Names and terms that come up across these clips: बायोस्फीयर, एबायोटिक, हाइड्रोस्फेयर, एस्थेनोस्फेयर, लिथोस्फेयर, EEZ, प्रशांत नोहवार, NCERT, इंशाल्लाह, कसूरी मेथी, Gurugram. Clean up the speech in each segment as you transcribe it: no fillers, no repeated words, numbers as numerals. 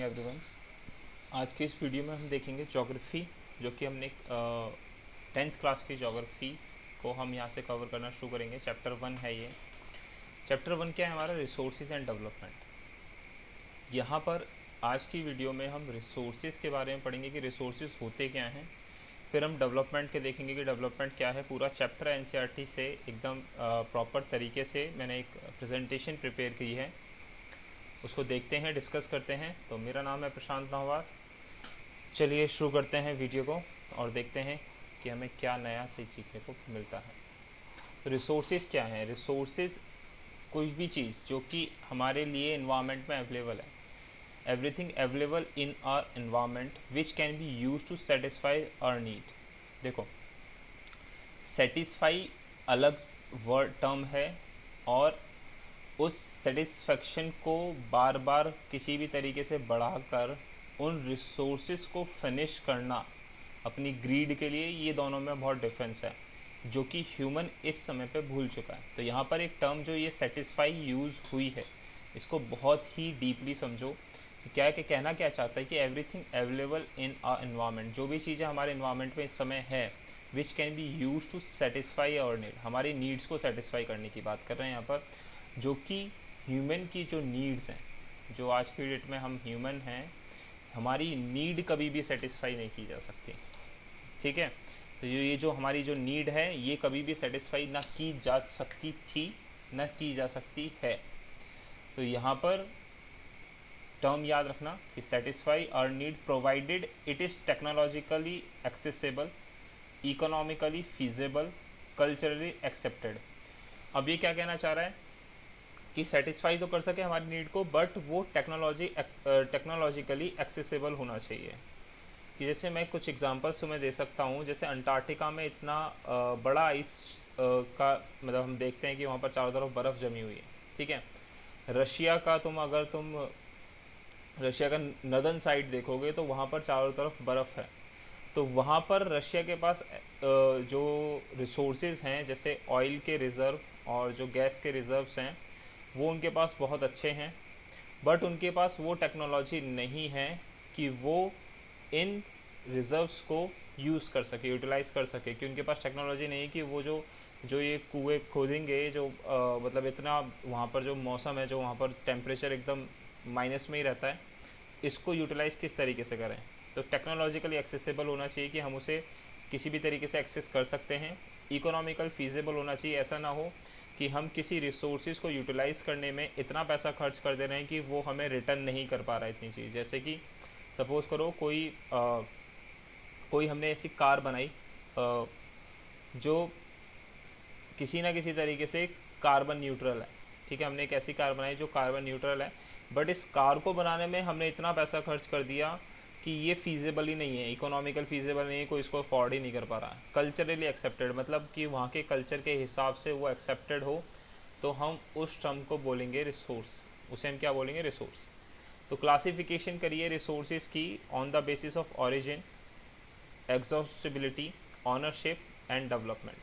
Morning everyone. आज के इस वीडियो में हम देखेंगे ज्योग्राफी, जो कि हमने 10th क्लास की ज्योग्राफी को हम यहाँ से कवर करना शुरू करेंगे। चैप्टर 1 है ये। चैप्टर 1 क्या है हमारा? Resources and development. यहाँ पर आज की वीडियो में हम रिसोर्सेज के बारे में पढ़ेंगे कि रिसोर्सेज होते क्या हैं। फिर हम डेवलपमेंट के देखेंगे कि डेवलपमेंट क्या है। पूरा चैप्टर एनसीईआरटी से एकदम प्रॉपर तरीके से मैंने एक प्रेजेंटेशन प्रिपेयर की है, उसको देखते हैं, डिस्कस करते हैं। तो मेरा नाम है प्रशांत नोहवार। चलिए शुरू करते हैं वीडियो को और देखते हैं कि हमें क्या नया सीखने को मिलता है। रिसोर्सेज क्या है? रिसोर्सेज कोई भी चीज़ जो कि हमारे लिए एनवायरनमेंट में अवेलेबल है। Everything available in our environment which can be use to satisfy our need. देखो, सेटिस्फाई अलग वर्ड टर्म है और उस सेटिस्फेक्शन को बार बार किसी भी तरीके से बढ़ाकर उन रिसोर्सेज को फिनिश करना अपनी ग्रीड के लिए, ये दोनों में बहुत डिफरेंस है जो कि ह्यूमन इस समय पे भूल चुका है। तो यहाँ पर एक टर्म जो ये सेटिस्फाई यूज़ हुई है, इसको बहुत ही डीपली समझो कि क्या है, कि कहना क्या चाहता है कि everything available in our environment, जो भी चीज़ें हमारे एनवायरनमेंट में इस समय है, which can be use to satisfy our need, हमारी नीड्स को सेटिस्फाई करने की बात कर रहे हैं यहाँ पर। जो कि ह्यूमन की जो नीड्स हैं, जो आज की डेट में हम ह्यूमन हैं, हमारी नीड कभी भी सेटिस्फाई नहीं की जा सकती, ठीक है। तो ये जो हमारी जो नीड है, ये कभी भी सेटिस्फाई ना की जा सकती थी, ना की जा सकती है। तो यहाँ पर टर्म याद रखना कि satisfy our need provided it is technologically accessible, economically feasible, culturally accepted. अब ये क्या कहना चाह रहा है कि सेटिस्फाई तो कर सके हमारी नीड को, बट वो टेक्नोलॉजिकली एक्सेसिबल होना चाहिए। कि जैसे मैं कुछ एग्जांपल्स तुम्हें दे सकता हूँ, जैसे अंटार्कटिका में इतना बड़ा आइस का मतलब हम देखते हैं कि वहाँ पर चारों तरफ बर्फ़ जमी हुई है, ठीक है। रशिया का तुम रशिया का नॉर्दर्न साइड देखोगे तो वहाँ पर चारों तरफ बर्फ़ है। तो वहाँ पर रशिया के पास जो रिसोर्सेज हैं, जैसे ऑयल के रिज़र्व और जो गैस के रिज़र्व्स हैं, वो उनके पास बहुत अच्छे हैं, बट उनके पास वो टेक्नोलॉजी नहीं है कि वो इन रिजर्व्स को यूज़ कर सके, यूटिलाइज़ कर सके, कि उनके पास टेक्नोलॉजी नहीं है कि वो जो ये कुएँ खोदेंगे, जो मतलब इतना वहाँ पर जो मौसम है, जो वहाँ पर टेम्परेचर एकदम माइनस में ही रहता है, इसको यूटिलाइज़ किस तरीके से करें। तो टेक्नोलॉजिकली एक्सेसिबल होना चाहिए कि हम उसे किसी भी तरीके से एक्सेस कर सकते हैं। इकोनॉमिकल फीजेबल होना चाहिए, ऐसा ना हो कि हम किसी रिसोर्सेज को यूटिलाइज़ करने में इतना पैसा खर्च कर दे रहे हैं कि वो हमें रिटर्न नहीं कर पा रहा है इतनी चीज़। जैसे कि सपोज़ करो कोई हमने ऐसी कार बनाई जो किसी ना किसी तरीके से कार्बन न्यूट्रल है, ठीक है। हमने एक ऐसी कार बनाई जो कार्बन न्यूट्रल है, बट इस कार को बनाने में हमने इतना पैसा खर्च कर दिया कि ये फीजेबल ही नहीं है, इकोनॉमिकल फीजेबल नहीं है, कोई इसको अफोर्ड ही नहीं कर पा रहा है। कल्चरली एक्सेप्टेड मतलब कि वहाँ के कल्चर के हिसाब से वो एक्सेप्टेड हो, तो हम उस टर्म को बोलेंगे रिसोर्स, उसे हम क्या बोलेंगे? रिसोर्स। तो क्लासिफिकेशन करिए रिसोर्सेज की on the basis of origin, exhaustibility, ownership and development.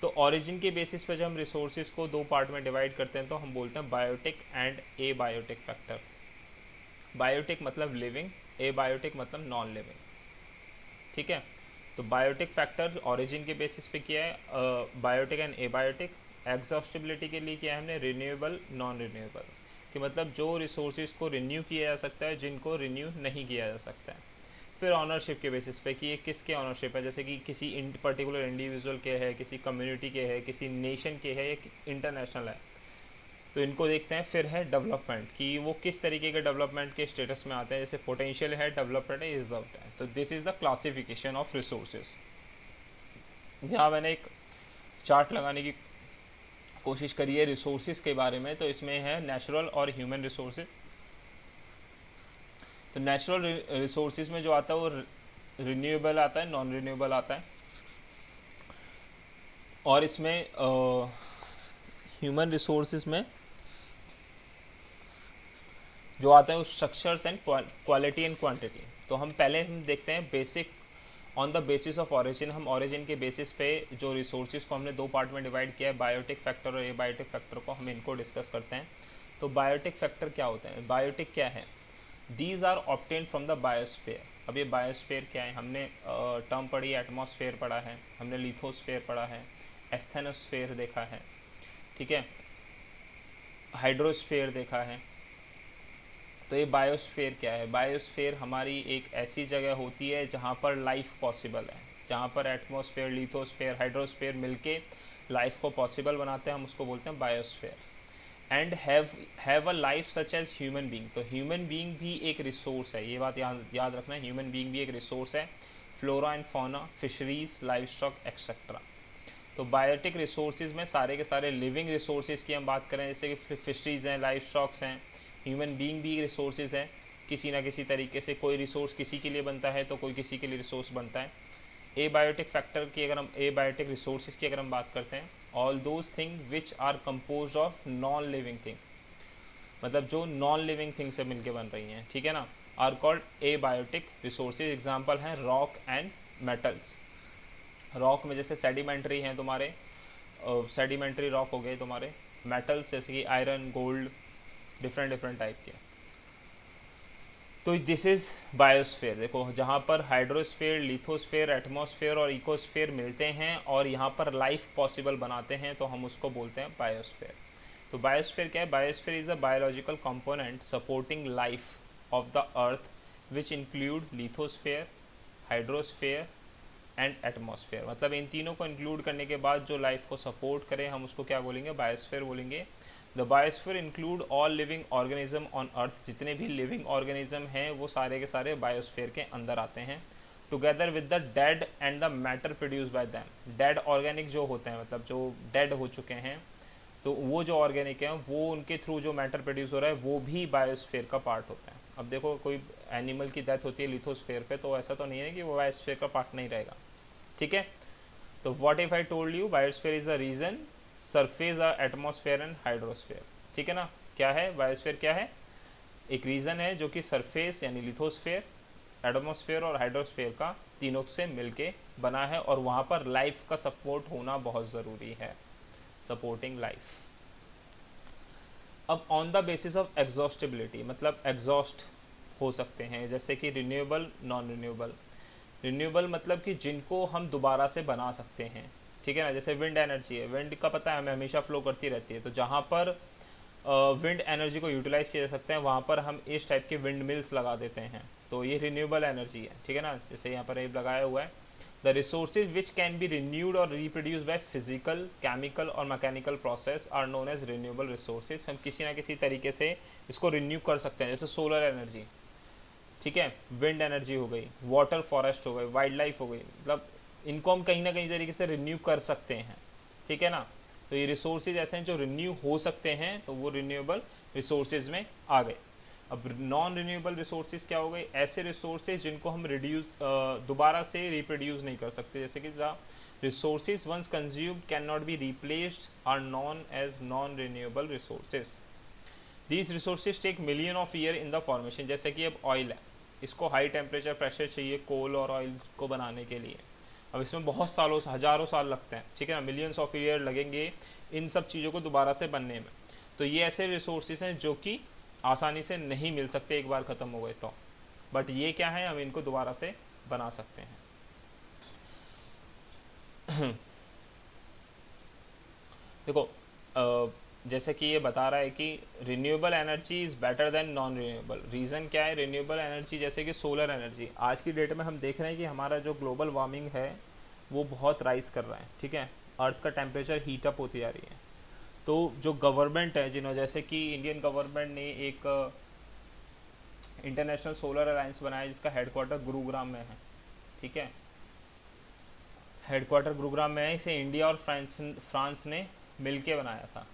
तो ओरिजिन के बेसिस पर जब हम रिसोर्सेज को दो पार्ट में डिवाइड करते हैं तो हम बोलते हैं biotic and abiotic factor. Biotic मतलब लिविंग, ए बायोटिक मतलब नॉन लिविंग, ठीक है। तो बायोटिक फैक्टर ओरिजिन के बेसिस पे किया है biotic and abiotic. Exhaustibility के लिए किया है हमने रिन्यूएबल, नॉन रिन्यूएबल, कि मतलब जो रिसोर्सेज को रिन्यू किया जा सकता है, जिनको रिन्यू नहीं किया जा सकता है। फिर ऑनरशिप के बेसिस पे कि ये किसके ऑनरशिप है, जैसे कि किसी पर्टिकुलर इंडिविजुअल के है, किसी कम्युनिटी के है, किसी नेशन के है, या इंटरनेशनल है, तो इनको देखते हैं। फिर है डेवलपमेंट, कि वो किस तरीके के डेवलपमेंट के स्टेटस में आते हैं, जैसे पोटेंशियल है, डेवलपमेंट है, रिजर्व्ड है। तो this is the classification of resources. यहाँ मैंने एक चार्ट लगाने की कोशिश करी है रिसोर्सेज के बारे में। तो इसमें है नेचुरल और ह्यूमन रिसोर्सेज। तो नेचुरल रिसोर्सेज में जो आता है वो रिन्यूएबल आता है, नॉन रिन्यूएबल आता है, और इसमें ह्यूमन रिसोर्सेज में जो आते हैं वो structures and quality and quantity. तो हम पहले देखते हैं basic on the basis of origin. हम ऑरिजिन के बेसिस पे जो रिसोर्सेज को हमने दो पार्ट में डिवाइड किया है, बायोटिक फैक्टर और एबायोटिक फैक्टर को हम इनको डिस्कस करते हैं। तो बायोटिक फैक्टर क्या होते हैं, बायोटिक क्या है? These are obtained from the बायोस्फीयर। अब ये बायोस्फीयर क्या है, हमने टर्म पढ़ी, एटमॉस्फेयर पढ़ा है, हमने लिथोस्फेयर पढ़ा है, एस्थेनोस्फेयर देखा है, ठीक है, हाइड्रोस्फेयर देखा है। तो ये बायोस्फीयर क्या है? बायोस्फीयर हमारी एक ऐसी जगह होती है जहाँ पर लाइफ पॉसिबल है, जहाँ पर एटमॉस्फेयर, लिथोस्फेयर, हाइड्रोस्फेयर मिलके लाइफ को पॉसिबल बनाते हैं, हम उसको बोलते हैं बायोस्फीयर। And have a life such as human being. तो ह्यूमन बीइंग भी एक रिसोर्स है, ये बात याद रखना है, ह्यूमन बीइंग भी एक रिसोर्स है। Flora and fauna, fisheries, livestock etcetera. तो बायोटिक रिसोर्सेज में सारे के सारे लिविंग रिसोर्सेज की हम बात करें, जैसे कि फिशरीज हैं, लाइव स्टॉक्स हैं, ह्यूमन बीइंग भी रिसोर्सेज हैं। किसी ना किसी तरीके से कोई रिसोर्स किसी के लिए बनता है तो कोई किसी के लिए रिसोर्स बनता है। एबायोटिक फैक्टर की अगर हम, एबायोटिक रिसोर्सेज की अगर हम बात करते हैं, all those thing which are compose of non living thing, मतलब जो नॉन लिविंग थिंग से मिलके बन रही हैं, ठीक है ना, are called एबायोटिक resources. Example हैं रॉक एंड मेटल्स। रॉक में जैसे सेडिमेंट्री हैं तुम्हारे, सेडिमेंट्री रॉक हो गए तुम्हारे। मेटल्स जैसे कि आयरन, गोल्ड, डिफरेंट टाइप के। तो दिस इज़ बायोस्फीयर। देखो जहाँ पर हाइड्रोस्फीयर, लिथोस्फीयर, एटमॉस्फीयर और इकोस्फीयर मिलते हैं और यहाँ पर लाइफ पॉसिबल बनाते हैं तो हम उसको बोलते हैं बायोस्फीयर। तो बायोस्फीयर क्या है? बायोस्फीयर is the biological component supporting life of the earth which include lithosphere, hydrosphere and atmosphere. मतलब इन तीनों को इंक्लूड करने के बाद जो लाइफ को सपोर्ट करें हम उसको क्या बोलेंगे? बायोस्फीयर बोलेंगे। The बायोस्फीयर include all living organism on earth. जितने भी लिविंग ऑर्गेनिज्म हैं वो सारे के सारे बायोस्फीयर के अंदर आते हैं, together with the dead and the matter produce by them. Dead organic जो होते हैं, मतलब जो डेड हो चुके हैं, तो वो जो ऑर्गेनिक हैं वो उनके थ्रू जो मैटर प्रोड्यूस हो रहा है वो भी बायोस्फीयर का पार्ट होता है। अब देखो कोई एनिमल की डेथ होती है लिथोस्फीयर पे, तो ऐसा तो नहीं है कि वो बायोस्फीयर का पार्ट नहीं रहेगा, ठीक है। तो what if I told you बायोस्फीयर is the region surface, atmosphere and hydrosphere, ठीक है ना। क्या है बायोस्फीयर? क्या है? एक रीजन है जो कि सरफेस यानी लिथोस्फीयर, एटमॉस्फेयर और हाइड्रोस्फीयर का तीनों से मिलके बना है और वहाँ पर लाइफ का सपोर्ट होना बहुत ज़रूरी है, सपोर्टिंग लाइफ। अब on the basis of exhaustibility, मतलब एग्जॉस्ट हो सकते हैं, जैसे कि रिन्यूएबल, नॉन रिन्यूएबल। रिन्यूएबल मतलब कि जिनको हम दोबारा से बना सकते हैं, ठीक है ना। जैसे विंड एनर्जी है, विंड का पता है हमें हमेशा फ्लो करती रहती है, तो जहाँ पर विंड एनर्जी को यूटिलाइज किया जा सकता है वहाँ पर हम इस टाइप के विंड मिल्स लगा देते हैं, तो ये रिन्यूएबल एनर्जी है, ठीक है ना। जैसे यहाँ पर ये लगाया हुआ है, the resources which can be renewed और रिप्रोड्यूस बाय फिजिकल, केमिकल और mechanical process are known as renewable resources. हम किसी ना किसी तरीके से इसको रिन्यू कर सकते हैं, जैसे सोलर एनर्जी, ठीक है, विंड एनर्जी हो गई, वाटर, फॉरेस्ट हो गई, वाइल्ड लाइफ हो गई, मतलब इनको हम कहीं ना कहीं तरीके से रिन्यू कर सकते हैं, ठीक है ना। तो ये रिसोर्सेज ऐसे हैं जो रिन्यू हो सकते हैं, तो वो रिन्यूएबल रिसोर्सेज में आ गए। अब नॉन रिन्यूएबल रिसोर्सेज क्या हो गए? ऐसे रिसोर्सेज जिनको हम दोबारा से रिप्रोड्यूस नहीं कर सकते, जैसे कि the resources once consumed can not be replaced are known as non renewable resources. These resources take million of year in the formation. जैसे कि अब ऑयल है, इसको हाई टेम्परेचर प्रेशर चाहिए कोल और ऑयल को बनाने के लिए। अब इसमें बहुत सालों, हज़ारों साल लगते हैं, ठीक है ना, मिलियंस ऑफ ईयर लगेंगे इन सब चीज़ों को दोबारा से बनने में। तो ये ऐसे रिसोर्सेज हैं जो कि आसानी से नहीं मिल सकते एक बार ख़त्म हो गए तो, बट ये क्या है, हम इनको दोबारा से बना सकते हैं। देखो जैसे कि ये बता रहा है कि renewable energy is better than non renewable. Reason क्या है? रिन्यूएबल एनर्जी जैसे कि सोलर एनर्जी, आज की डेट में हम देख रहे हैं कि हमारा जो ग्लोबल वार्मिंग है वो बहुत राइज़ कर रहा है, ठीक है, अर्थ का टेम्परेचर हीटअप होती जा रही है। तो जो गवर्नमेंट है, जिन्होंने, जैसे कि इंडियन गवर्नमेंट ने एक इंटरनेशनल सोलर अलायंस बनाया जिसका हेडक्वार्टर गुरुग्राम में है, ठीक है, हेडक्वार्टर गुरुग्राम में है। इसे इंडिया और फ्रांस ने मिल के बनाया था।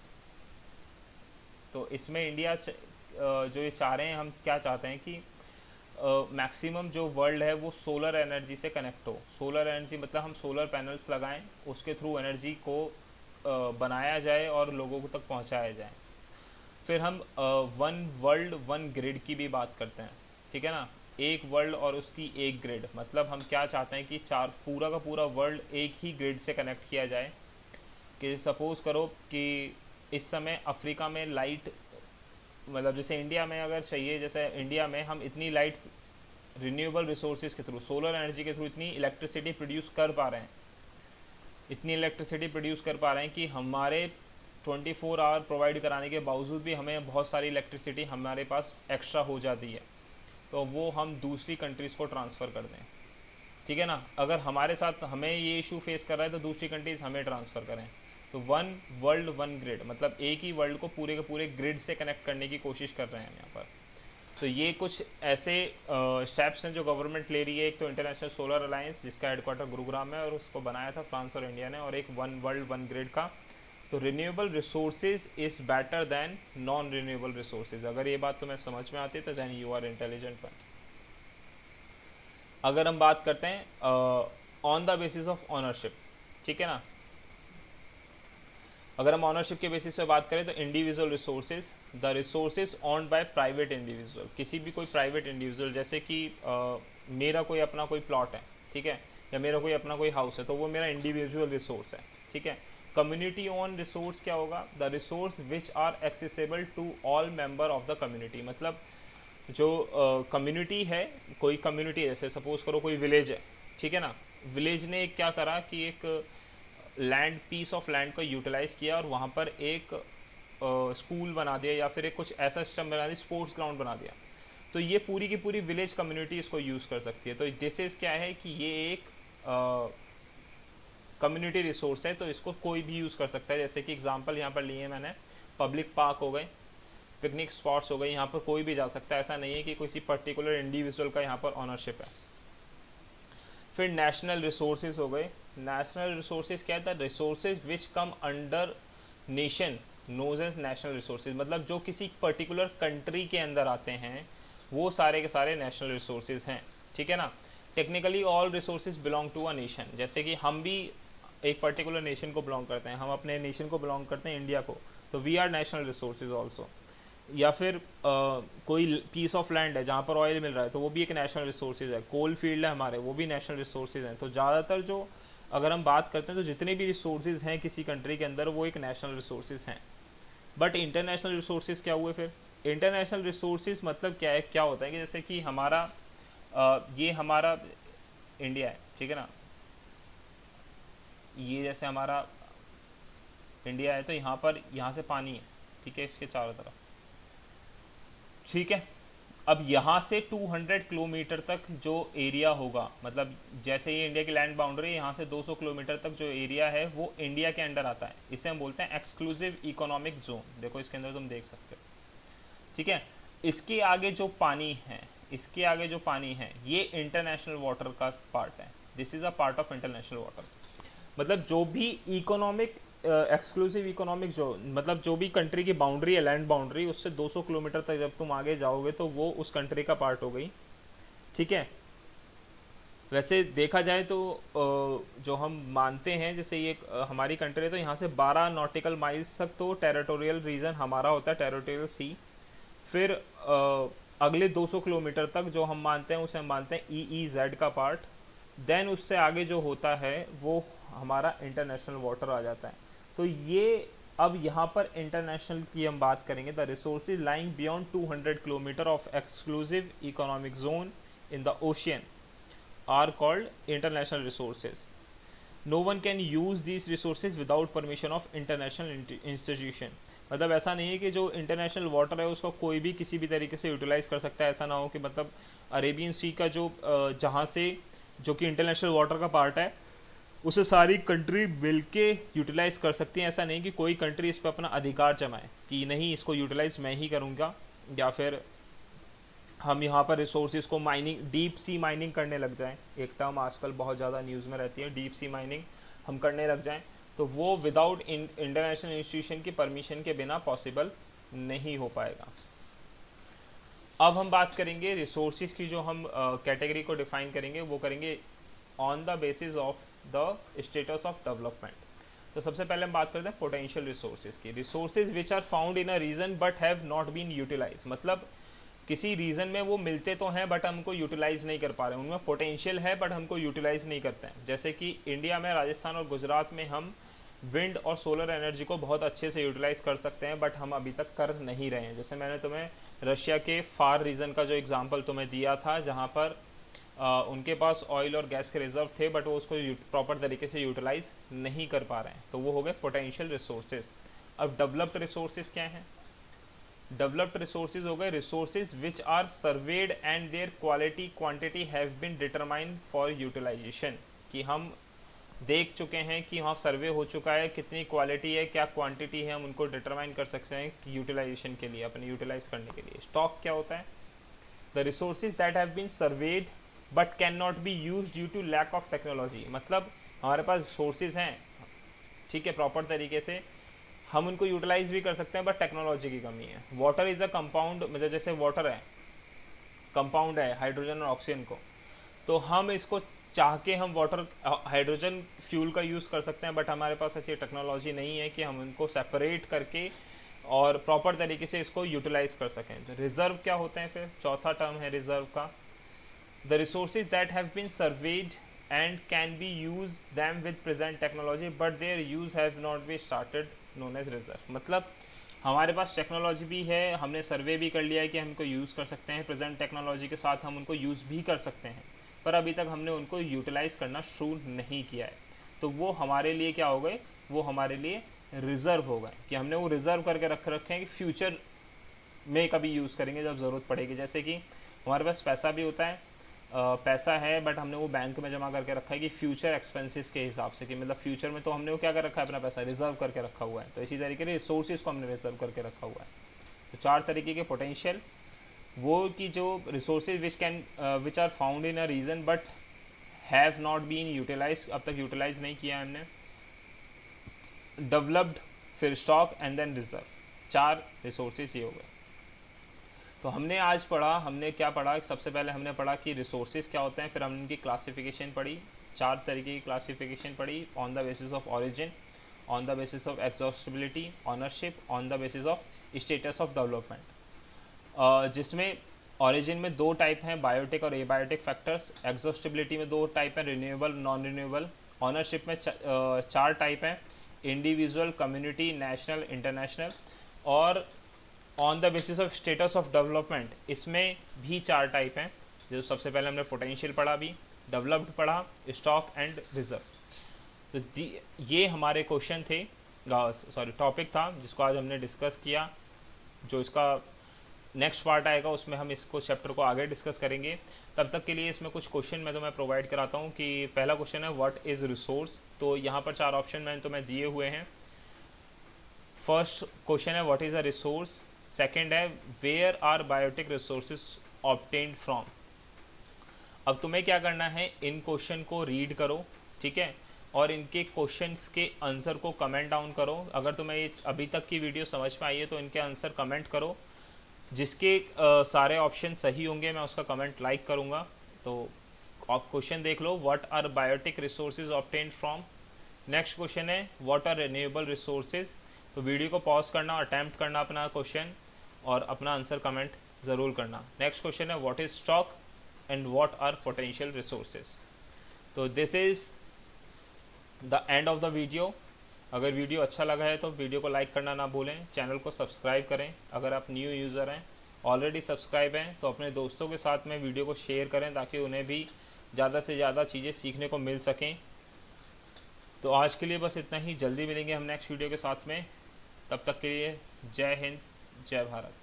तो इसमें इंडिया जो ये चाह रहे हैं, हम क्या चाहते हैं कि मैक्सिमम जो वर्ल्ड है वो सोलर एनर्जी से कनेक्ट हो। सोलर एनर्जी मतलब हम सोलर पैनल्स लगाएं, उसके थ्रू एनर्जी को बनाया जाए और लोगों को तक पहुंचाया जाए। फिर हम वन वर्ल्ड वन ग्रिड की भी बात करते हैं, ठीक है ना, एक वर्ल्ड और उसकी एक ग्रिड। मतलब हम क्या चाहते हैं कि पूरा का पूरा वर्ल्ड एक ही ग्रिड से कनेक्ट किया जाए। कि सपोज़ करो कि इस समय अफ्रीका में लाइट मतलब जैसे इंडिया में अगर चाहिए, जैसे इंडिया में हम इतनी लाइट रिन्यूएबल रिसोर्सेज के थ्रू, सोलर एनर्जी के थ्रू इतनी इलेक्ट्रिसिटी प्रोड्यूस कर पा रहे हैं, इतनी इलेक्ट्रिसिटी प्रोड्यूस कर पा रहे हैं कि हमारे 24 आवर प्रोवाइड कराने के बावजूद भी हमें बहुत सारी इलेक्ट्रिसिटी हमारे पास एक्स्ट्रा हो जाती है, तो वो हम दूसरी कंट्रीज़ को ट्रांसफ़र कर दें, ठीक है ना। अगर हमारे साथ हमें ये इशू फेस कर रहा है तो दूसरी कंट्रीज़ हमें ट्रांसफ़र करें। तो वन वर्ल्ड वन ग्रिड, मतलब एक ही वर्ल्ड को पूरे के पूरे ग्रिड से कनेक्ट करने की कोशिश कर रहे हैं हम यहाँ पर। तो ये कुछ ऐसे स्टेप्स हैं जो गवर्नमेंट ले रही है। एक तो इंटरनेशनल सोलर अलायंस, जिसका हेडक्वार्टर गुरुग्राम है और उसको बनाया था फ्रांस और इंडिया ने, और एक वन वर्ल्ड वन ग्रिड का। तो renewable resources is better than non renewable resources. अगर ये बात तुम्हें समझ में आती है तो then you are intelligent one. अगर हम बात करते हैं on the basis of ownership, ठीक है ना। अगर हम ऑनरशिप के बेसिस पे बात करें तो individual resources, the resources owned by private individual, किसी भी कोई प्राइवेट इंडिविजुअल, जैसे कि मेरा कोई अपना कोई प्लॉट है, ठीक है, या मेरा कोई अपना कोई हाउस है, तो वो मेरा इंडिविजुअल रिसोर्स है, ठीक है। कम्युनिटी ऑन रिसोर्स क्या होगा? The resource which are accessible to all member of the community. मतलब जो कम्युनिटी है, कोई कम्युनिटी, जैसे सपोज करो कोई विलेज है, ठीक है ना। विलेज ने क्या करा कि एक लैंड, पीस ऑफ लैंड को यूटिलाइज़ किया और वहाँ पर एक स्कूल बना दिया या फिर एक कुछ ऐसा सिस्टम बना दिया, स्पोर्ट्स ग्राउंड बना दिया। तो ये पूरी की पूरी विलेज कम्युनिटी इसको यूज़ कर सकती है। तो दिस इज़ क्या है कि ये एक कम्युनिटी रिसोर्स है, तो इसको कोई भी यूज़ कर सकता है। जैसे कि एग्जांपल यहाँ पर लिए मैंने, पब्लिक पार्क हो गए, पिकनिक स्पॉट्स हो गए, यहाँ पर कोई भी जा सकता है। ऐसा नहीं है कि किसी पर्टिकुलर इंडिविजुअल का यहाँ पर ऑनरशिप है। फिर नेशनल रिसोर्सेज हो गए। नेशनल रिसोर्सेज क्या है? The resources which come under nation knows as national resources. मतलब जो किसी पर्टिकुलर कंट्री के अंदर आते हैं वो सारे के सारे नेशनल रिसोर्सेज हैं, ठीक है ना। Technically all resources belong to a nation. जैसे कि हम भी एक पर्टिकुलर नेशन को बिलोंग करते हैं, हम अपने नेशन को बिलोंग करते हैं, इंडिया को, तो we are national resources also. या फिर कोई पीस ऑफ लैंड है जहाँ पर ऑयल मिल रहा है, तो वो भी एक नेशनल रिसोर्सेज है। कोल फील्ड है हमारे, वो भी नेशनल रिसोर्सेज हैं। तो ज़्यादातर जो अगर हम बात करते हैं तो जितने भी रिसोर्सेज हैं किसी कंट्री के अंदर वो एक नेशनल रिसोर्सेज हैं। बट इंटरनेशनल रिसोर्सेज क्या हुए? फिर इंटरनेशनल रिसोर्सेज मतलब क्या है, क्या होता है कि जैसे कि हमारा ये हमारा इंडिया है, ठीक है ना। ये जैसे हमारा इंडिया है तो यहाँ पर, यहाँ से पानी है, ठीक है, इसके चारों तरफ, ठीक है। अब यहाँ से 200 किलोमीटर तक जो एरिया होगा, मतलब जैसे ये इंडिया की लैंड बाउंड्री है, यहाँ से 200 किलोमीटर तक जो एरिया है वो इंडिया के अंडर आता है। इसे हम बोलते हैं एक्सक्लूसिव इकोनॉमिक जोन। देखो इसके अंदर तुम देख सकते हो, ठीक है। इसके आगे जो पानी है, इसके आगे जो पानी है, ये इंटरनेशनल वाटर का पार्ट है। This is a part of international water. मतलब जो भी इकोनॉमिक एक्सक्लूसिव इकोनॉमिक जोन, मतलब जो भी कंट्री की बाउंड्री है, लैंड बाउंड्री, उससे 200 किलोमीटर तक जब तुम आगे जाओगे तो वो उस कंट्री का पार्ट हो गई, ठीक है। वैसे देखा जाए तो जो हम मानते हैं जैसे ये हमारी कंट्री है तो यहाँ से 12 नॉटिकल माइल्स तक तो टेरिटोरियल रीजन हमारा होता है, टेरिटोरियल सी। फिर अगले 200 किलोमीटर तक जो हम मानते हैं उसे हम मानते हैं EEZ का पार्ट। देन उससे आगे जो होता है वो हमारा इंटरनेशनल वाटर आ जाता है। तो ये अब यहाँ पर इंटरनेशनल की हम बात करेंगे। The resources lying beyond 200 kilometre of exclusive economic zone in the ocean are called international resources. No one can use these resources without permission of international institution. मतलब ऐसा नहीं है कि जो इंटरनेशनल वाटर है उसको कोई भी किसी भी तरीके से यूटिलाइज़ कर सकता है। ऐसा ना हो कि मतलब अरेबियन सी का जो जहाँ से, जो कि इंटरनेशनल वाटर का पार्ट है, उसे सारी कंट्री मिलके यूटिलाइज़ कर सकती हैं। ऐसा नहीं कि कोई कंट्री इस पर अपना अधिकार जमाए कि नहीं इसको यूटिलाइज़ मैं ही करूँगा, या फिर हम यहाँ पर रिसोर्सेज को माइनिंग, डीप सी माइनिंग करने लग जाएं। एक टर्म आजकल बहुत ज़्यादा न्यूज़ में रहती है, डीप सी माइनिंग हम करने लग जाएं, तो वो विदाउट इंटरनेशनल इंस्टीट्यूशन की परमिशन के बिना पॉसिबल नहीं हो पाएगा। अब हम बात करेंगे रिसोर्सेज की, जो हम कैटेगरी को डिफाइन करेंगे वो करेंगे on the basis of the status of development. तो सबसे पहले हम बात करते हैं पोटेंशियल रिसोर्सेज की। Resources which are found in a region but have not been utilize. मतलब किसी रीजन में वो मिलते तो हैं बट हमको यूटिलाइज नहीं कर पा रहे, उनमें पोटेंशियल है बट हमको यूटिलाइज नहीं करते हैं। जैसे कि इंडिया में राजस्थान और गुजरात में हम विंड और सोलर एनर्जी को बहुत अच्छे से यूटिलाइज कर सकते हैं, बट हम अभी तक कर नहीं रहे हैं। जैसे मैंने तुम्हें रशिया के फार रीजन का जो एग्जांपल तुम्हें दिया था, जहाँ पर उनके पास ऑयल और गैस के रिजर्व थे बट वो उसको प्रॉपर तरीके से यूटिलाइज नहीं कर पा रहे हैं, तो वो हो गए पोटेंशियल रिसोर्सेज। अब डेवलप्ड रिसोर्सेज क्या हैं? डेवलप्ड रिसोर्सेज हो गए resources which are surveyed and their quality quantity have been determined for utilization, कि हम देख चुके हैं कि वहाँ सर्वे हो चुका है, कितनी क्वालिटी है, क्या क्वांटिटी है, हम उनको डिटरमाइन कर सकते हैं यूटिलाइजेशन के लिए, अपने यूटिलाइज करने के लिए। स्टॉक क्या होता है? The resources that have been surveyed but can not be use due to lack of technology. मतलब हमारे पास रिसोर्सेज हैं, ठीक है, प्रॉपर तरीके से हम उनको यूटिलाइज भी कर सकते हैं बट टेक्नोलॉजी की कमी है। वाटर इज़ अ कंपाउंड, मतलब जैसे वाटर है कंपाउंड है हाइड्रोजन और ऑक्सीजन को, तो हम इसको चाह के हम वाटर हाइड्रोजन फ्यूल का यूज़ कर सकते हैं, बट हमारे पास ऐसी टेक्नोलॉजी नहीं है कि हम उनको सेपरेट करके और प्रॉपर तरीके से इसको यूटिलाइज कर सकें। तो रिजर्व क्या होते हैं? फिर चौथा टर्म है रिजर्व का, the resources that have been surveyed and can be use them with present technology but their use have not be started known as reserve. मतलब हमारे पास टेक्नोलॉजी भी है, हमने सर्वे भी कर लिया है कि हम इनको यूज़ कर सकते हैं, प्रेजेंट टेक्नोलॉजी के साथ हम उनको यूज़ भी कर सकते हैं, पर अभी तक हमने उनको यूटिलाइज करना शुरू नहीं किया है, तो वो हमारे लिए क्या हो गए? वो हमारे लिए रिजर्व हो गए, कि हमने वो रिजर्व करके रख रखे हैं कि फ्यूचर में कभी यूज़ करेंगे जब ज़रूरत पड़ेगी। जैसे कि हमारे पास पैसा भी होता है, पैसा है बट हमने वो बैंक में जमा करके रखा है कि फ्यूचर एक्सपेंसेस के हिसाब से, कि मतलब फ्यूचर में, तो हमने वो क्या कर रखा है? अपना पैसा रिजर्व करके रखा हुआ है। तो इसी तरीके से रिसोर्सेज को हमने रिजर्व करके रखा हुआ है। तो चार तरीके के पोटेंशियल वो, कि जो resources which are found in a region but have not been utilize, अब तक यूटिलाइज नहीं किया है हमने। डेवलप्ड, फिर स्टॉक एंड देन रिजर्व, चार रिसोर्सेज ये हो गए। तो हमने आज पढ़ा, हमने क्या पढ़ा? सबसे पहले हमने पढ़ा कि रिसोर्सेज क्या होते हैं, फिर हमने उनकी क्लासिफिकेशन पढ़ी, चार तरीके की क्लासिफिकेशन पढ़ी, on the basis of origin, on the basis of exhaustibility, ownership, on the basis of status of development. जिसमें ऑरिजिन में दो टाइप हैं, बायोटिक और एबायोटिक फैक्टर्स, एग्जॉस्टिबिलिटी में दो टाइप हैं, रिन्यूएबल, नॉन रिन्यूएबल, ऑनरशिप में चार टाइप हैं, इंडिविजुअल, कम्युनिटी, नेशनल, इंटरनेशनल, और on the basis of status of development, इसमें भी चार टाइप हैं। जो सबसे पहले हमने पोटेंशियल पढ़ा, भी डेवलप्ड पढ़ा, स्टॉक एंड रिजर्व। तो ये हमारे क्वेश्चन थे, सॉरी टॉपिक था जिसको आज हमने डिस्कस किया। जो इसका नेक्स्ट पार्ट आएगा उसमें हम इसको चैप्टर को आगे डिस्कस करेंगे। तब तक के लिए इसमें कुछ क्वेश्चन मैं तुम्हें प्रोवाइड कराता हूँ। कि पहला क्वेश्चन है व्हाट इज़ रिसोर्स, तो यहाँ पर चार ऑप्शन मैंने तुम्हें दिए हुए हैं। फर्स्ट क्वेश्चन है what is a resource, second है where are biotic resources obtained from. अब तुम्हें क्या करना है, इन क्वेश्चन को रीड करो, ठीक है, और इनके क्वेश्चंस के आंसर को कमेंट डाउन करो। अगर तुम्हें ये अभी तक की वीडियो समझ में आई है तो इनके आंसर कमेंट करो, जिसके सारे ऑप्शन सही होंगे मैं उसका कमेंट लाइक करूंगा। तो आप क्वेश्चन देख लो, what are biotic resources obtained from. Next question है व्हाट आर रिन्यूएबल रिसोर्सेज। तो वीडियो को पॉज करना, अटैम्प्ट करना अपना क्वेश्चन और अपना आंसर कमेंट ज़रूर करना। नेक्स्ट क्वेश्चन है what is stock and what are potential resources. तो this is the end of the video. अगर वीडियो अच्छा लगा है तो वीडियो को लाइक करना ना भूलें, चैनल को सब्सक्राइब करें। अगर आप न्यू यूज़र हैं, ऑलरेडी सब्सक्राइब हैं, तो अपने दोस्तों के साथ में वीडियो को शेयर करें ताकि उन्हें भी ज़्यादा से ज़्यादा चीज़ें सीखने को मिल सकें। तो आज के लिए बस इतना ही, जल्दी मिलेंगे हम नेक्स्ट वीडियो के साथ में। तब तक के लिए जय हिंद, जय भारत।